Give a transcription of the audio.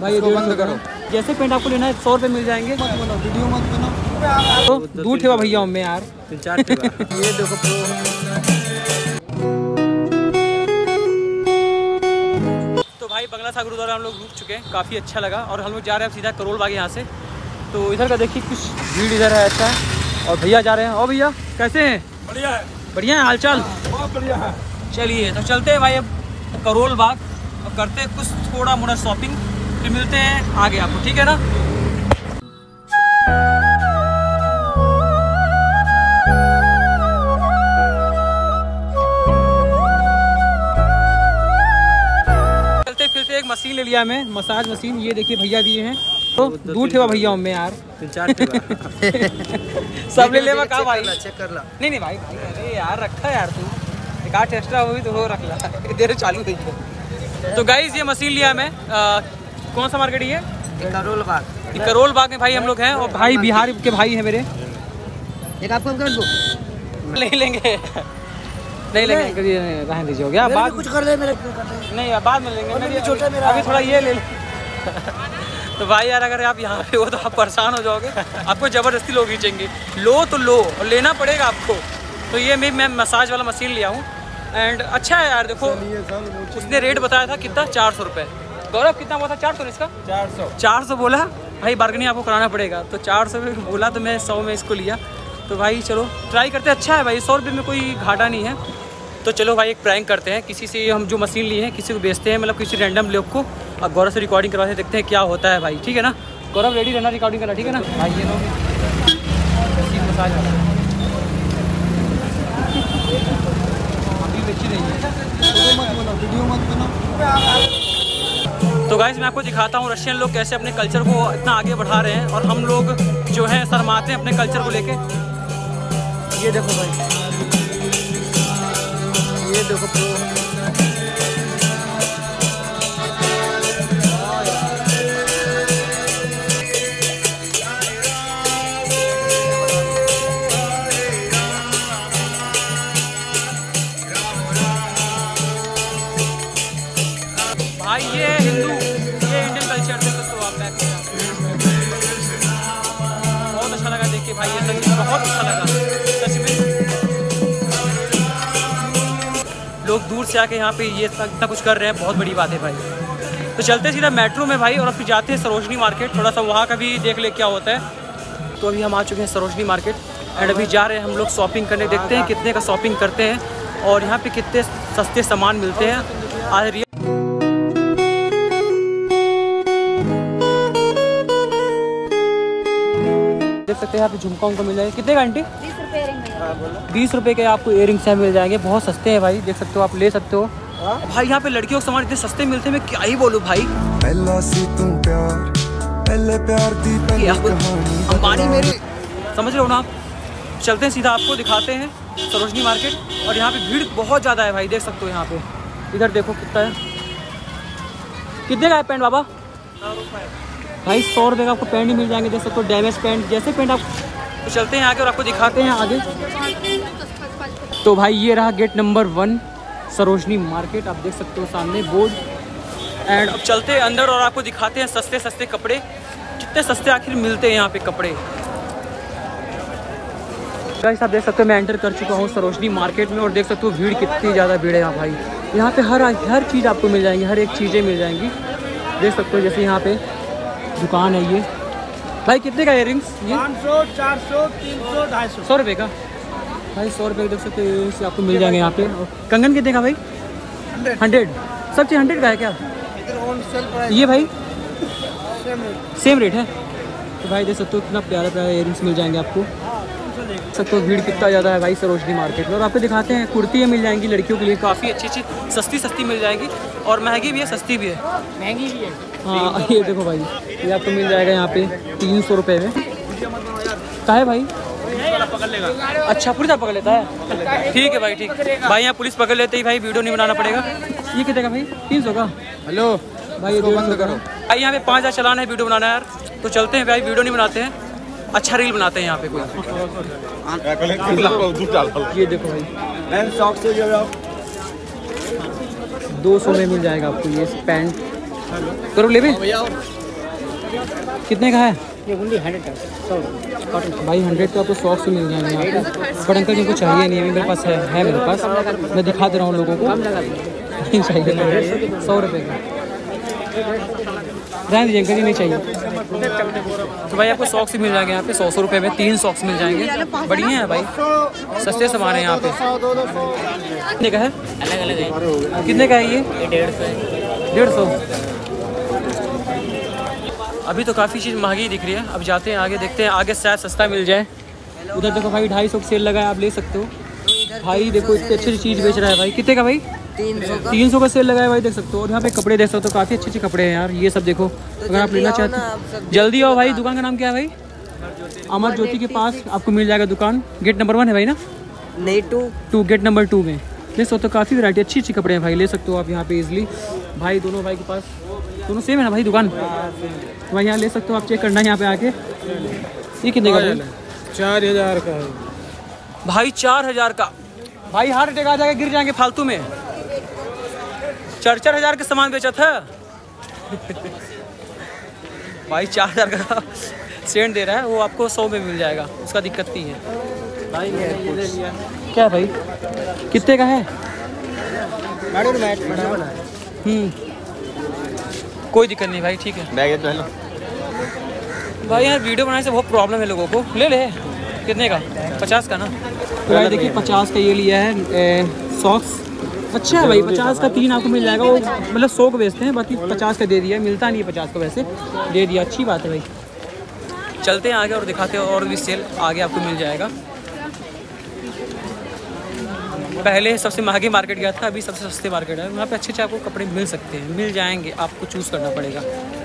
भाई इसको बंद करो। जैसे पेंट आपको लेना है 100 रुपये मिल जाएंगे। मत बनाओ वीडियो, मत बनाओ। तो दूर ठेवा भैया हमें यार 3-4 ये देखो। तो भाई बंगला सागर गुरुद्वारा हम लोग रुक चुके हैं, काफ़ी अच्छा लगा। और हम लोग जा रहे हैं सीधा करोल बाग यहाँ से। तो इधर का देखिए कुछ भीड़ इधर है, अच्छा है। और भैया जा रहे हैं। और भैया कैसे हैं? बढ़िया है। बढ़िया है, हाल चाल बहुत बढ़िया है। चलिए तो चलते हैं भाई अब करोल बाग और करते हैं कुछ थोड़ा मोड़ा शॉपिंग, फिर मिलते हैं आगे आपको, ठीक है ना। चलते फिर से एक मशीन ले लिया मैं, मसाज मशीन। ये देखिए भैया दिए हैं। तो दूर ठेवा भैया हमें यार 3-4 सब ले ले का भाई। नहीं नहीं भाई भाई अरे यार रखा यार तू काट एक्स्ट्रा होगी तो हो रख ला देर चालू देखिए। तो गाइज ये मशीन लिया मैं। कौन सा मार्केट ये? करोल बाग। करोल बाग में भाई हम लोग हैं। और भाई बिहार के भाई हैं मेरे। एक आपको ले लेंगे नहीं लेंगे, रहने दीजिए। हो गया बाद कुछ कर ले मेरे, नहीं बाद में लेंगे, अभी थोड़ा ये ले। तो भाई यार अगर आप यहाँ पे हो तो आप परेशान हो जाओगे, आपको ज़बरदस्ती लोग खींचेंगे। लो तो लो और लेना पड़ेगा आपको। तो ये मैं मसाज वाला मशीन लिया हूँ एंड अच्छा है यार। देखो उसने रेट बताया था कितना, 400 रुपये। गौरव कितना हुआ था? 400 इसका 400 बोला भाई। बार्गेनिंग आपको कराना पड़ेगा। तो 400 में बोला तो मैं 100 में इसको लिया। तो भाई चलो ट्राई करते, अच्छा है भाई। 100 रुपये में कोई घाटा नहीं है। तो चलो भाई एक प्रैंक करते हैं, किसी से हम जो मशीन लिए हैं किसी को बेचते हैं, मतलब किसी रैंडम लोग को। अब गौरव से रिकॉर्डिंग करवाते हैं, देखते हैं क्या होता है भाई, ठीक है ना। गौरव रेडी रहना रिकॉर्डिंग करना, ठीक है ना भाई। ये लोग मसाज अभी बेची नहीं है। तो गाइस मैं आपको दिखाता हूँ रशियन लोग कैसे अपने कल्चर को इतना आगे बढ़ा रहे हैं और हम लोग जो है शर्माते हैं अपने कल्चर को लेके। ये देखो भाई, ये देखो प्रो। भाई ये हिंदू, ये इंडियन कल्चर से तो आप बैक बहुत अच्छा लगा देख के भाई। ये संगीत बहुत अच्छा लगा लोग दूर से आके यहाँ पे ये इतना कुछ कर रहे हैं, बहुत बड़ी बात है भाई। तो चलते सीधा मेट्रो में भाई और फिर जाते हैं सरोजनी मार्केट, थोड़ा सा वहाँ का भी देख ले क्या होता है। तो अभी हम आ चुके हैं सरोजनी मार्केट एंड अभी जा रहे हैं हम लोग शॉपिंग करने। देखते हैं कितने का शॉपिंग करते हैं और यहाँ पे कितने सस्ते सामान मिलते हैं। आज देख सकते हैं यहाँ पे झुमका उमका मिल जाएगा। कितने का आंटी? 20 रुपये के आपको इयर रिंग्स मिल जाएंगे, बहुत सस्ते हैं भाई। देख सकते हो आप, ले सकते हो भाई। यहाँ पे लड़कियों के सामान इतने सस्ते मिलते हैं, मैं क्या ही बोलूँ भाई। अंबानी मेरे, समझ रहे हो ना आप। चलते हैं सीधा आपको दिखाते हैं सरोजनी मार्केट। और यहाँ पे भीड़ बहुत ज़्यादा है भाई, देख सकते हो यहाँ पे। इधर देखो कितना है, कितने का है पेंट बाबा? भाई 100 रुपये का आपको पेंट ही मिल जाएंगे, देख सकते हो। डैमेज पेंट जैसे पेंट आप। तो चलते हैं आगे और आपको दिखाते हैं आगे। तो भाई ये रहा गेट नंबर 1 सरोजनी मार्केट, आप देख सकते हो सामने बोर्ड। एंड अब चलते हैं अंदर और आपको दिखाते हैं सस्ते सस्ते कपड़े, कितने सस्ते आखिर मिलते हैं यहाँ पे कपड़े। गाइस आप देख सकते हो मैं एंटर कर चुका हूँ सरोजनी मार्केट में और देख सकते हो भीड़ कितनी ज़्यादा भीड़ है यहाँ भाई। यहाँ पे हर चीज़ आपको मिल जाएंगी, हर एक चीज़ें मिल जाएंगी, देख सकते हो। जैसे यहाँ पे दुकान है ये भाई। कितने का इयर रिंग्स? 500, 400, 300, 250। 100 रुपये का भाई, 100 रुपये देख सकते हो से आपको मिल जाएंगे यहाँ पे। कंगन कितने का भाई? 100। सब चीज़ 100 का है क्या ये भाई? सेम रेट है। तो भाई देख सकते हो कितना प्यारा प्यारा इयर रिंग्स मिल जाएंगे आपको, देख सकते हो। भीड़ कितना ज़्यादा है भाई सरोजनी मार्केट में। और आपको दिखाते हैं कुर्तियाँ मिल जाएंगी लड़कियों के लिए, काफ़ी अच्छी अच्छी सस्ती मिल जाएगी और महंगी भी है, सस्ती भी है, महंगी भी है। हाँ ये देखो भाई, ये आपको मिल जाएगा यहाँ पे 300 रुपये में। क्या है भाई? पकड़ लेगा। अच्छा पुलिस पकड़ लेता है, ठीक है भाई, ठीक भाई। यहाँ पुलिस पकड़ लेते ही भाई वीडियो नहीं बनाना पड़ेगा। ये कितने का भाई? 300 का। हेलो भाई बंद करो भाई, यहाँ पे 5000 चलाना है, वीडियो बनाना है यार। तो चलते हैं भाई, वीडियो नहीं बनाते हैं, अच्छा रील बनाते हैं यहाँ पे कोई। ये देखो भाई 200 में मिल जाएगा आपको ये पैंट। करोल कितने का है ये गुंडी? 100 भाई 100 का आपको शॉप से मिल जाएंगे यहाँ पर। बट अंकल जी को चाहिए नहीं, मेरे पास है मेरे पास, मैं दिखा दे रहा हूँ लोगों को। नहीं चाहिए 100 रुपये का, रहने दीजिए अंकल जी, नहीं चाहिए। तो भाई आपको सॉक्स मिल जाएंगे यहाँ पे 100 रुपये में 3 सॉक्स मिल जाएंगे। बढ़िया है भाई, सस्ते सामान है यहाँ पे। कितने का है? अलग अलग है। कितने का है ये? 150 है। अभी तो काफ़ी चीज़ महंगी दिख रही है, अब जाते हैं आगे, देखते हैं आगे शायद सस्ता मिल जाए। उधर देखो भाई 250 सेल लगा है, आप ले सकते हो। भाई देखो इतनी अच्छी चीज़ बेच रहा है भाई। कितने का भाई? 300 का सेल लगा है भाई, देख सकते हो। और यहाँ पे कपड़े देख सकते हो, काफ़ी अच्छे अच्छे कपड़े हैं यार। ये सब देखो, अगर आप लेना चाहते हो जल्दी आओ भाई। दुकान का नाम क्या है भाई? अमर ज्योति के पास आपको मिल जाएगा दुकान। गेट नंबर 1 है भाई ना? नहीं, 2 गेट नंबर 2 में ले सकते हो। काफ़ी वैरायटी अच्छी अच्छी कपड़े हैं भाई, ले सकते हो आप यहाँ पे इजीली। भाई दोनों भाई के पास दोनों सेम है ना भाई दुकान? तो भाई यहाँ ले सकते हो आप, चेक करना है यहाँ पे आके। ये कितने का? 4000 का है भाई। 4000 का भाई, हार्ट अटैक आ जाएगा, गिर जाएंगे फालतू में। 4-4 हज़ार का सामान बेचा था भाई। 4000 का सेंट दे रहा है, वो आपको 100 में मिल जाएगा, उसका दिक्कत नहीं है भाई। क्या है भाई? कितने का है? कोई दिक्कत नहीं भाई, ठीक है। बैग है भाई यार, वीडियो बनाने से बहुत प्रॉब्लम है लोगों को। ले ले। कितने का? 50 का ना? तो भाई देखिए 50 का ये लिया है सॉक्स। अच्छा है भाई, 50 का 3 आपको मिल जाएगा। वो मतलब 100 को बेचते हैं, बाकी 50 का दे दिया। मिलता नहीं है 50 का, वैसे दे दिया, अच्छी बात है भाई। चलते हैं आगे और दिखाते हैं, और भी सेल आगे आपको मिल जाएगा। पहले सबसे महंगे मार्केट गया था, अभी सबसे सस्ते मार्केट है। वहाँ पे अच्छे अच्छे आपको कपड़े मिल सकते हैं, मिल जाएंगे, आपको चूज़ करना पड़ेगा।